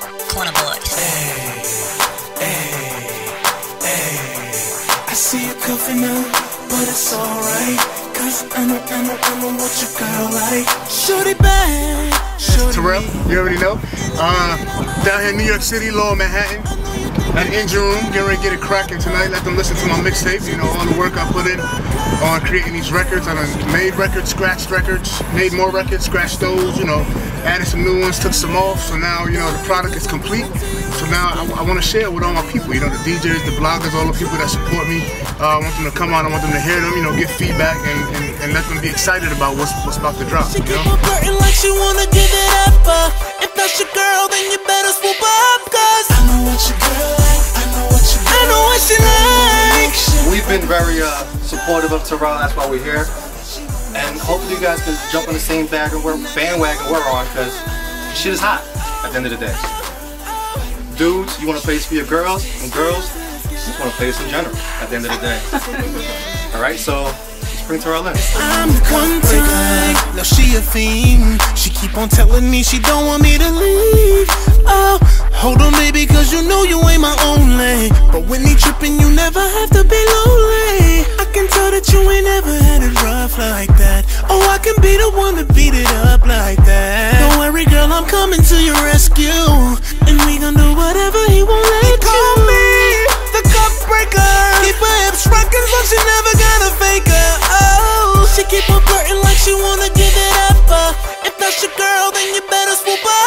Corner Boys. Hey, hey, hey. I see you cuffing up, but it's alright. Cause I know what you got like. Shoot it back. It's Terrell, you already know. Down here in New York City, Lower Manhattan. At Engine Room, getting ready to get it cracking tonight. Let them listen to my mixtape, you know, all the work I put in on creating these records. I done made records, scratched records, made more records, scratched those, you know, added some new ones, took some off. So now, you know, the product is complete. So now I want to share it with all my people, you know, the DJs, the bloggers, all the people that support me. I want them to come out, I want them to hear them, you know, get feedback and let them be excited about what's about to drop, you know? Like she wanna give it up, if that's your girl, then you better swoop up, cause I know what your girl like, I know what she likes. We've been very supportive of Terrell, that's why we're here. And hopefully you guys can jump on the same bandwagon we're on, cause shit is hot at the end of the day. Dudes, you wanna play this for your girls, and girls, you just wanna play this in general at the end of the day. Alright, so bring Terrell in. I'm one time, now she a fiend. She keep on telling me she don't want me to leave. Oh, hold on baby, cause you know you ain't my only. But when he trippin', you never have to be lonely. I can tell that you ain't ever had it rough like that. Oh, I can be the one to beat it up like that. Don't worry girl, I'm coming to your rescue. And we gon' do whatever he won't let you. He call me the cup breaker. Keep her hips rockin' so she never gonna fake her. She keep on flirting like she wanna give it up. If that's your girl, then you better swoop up.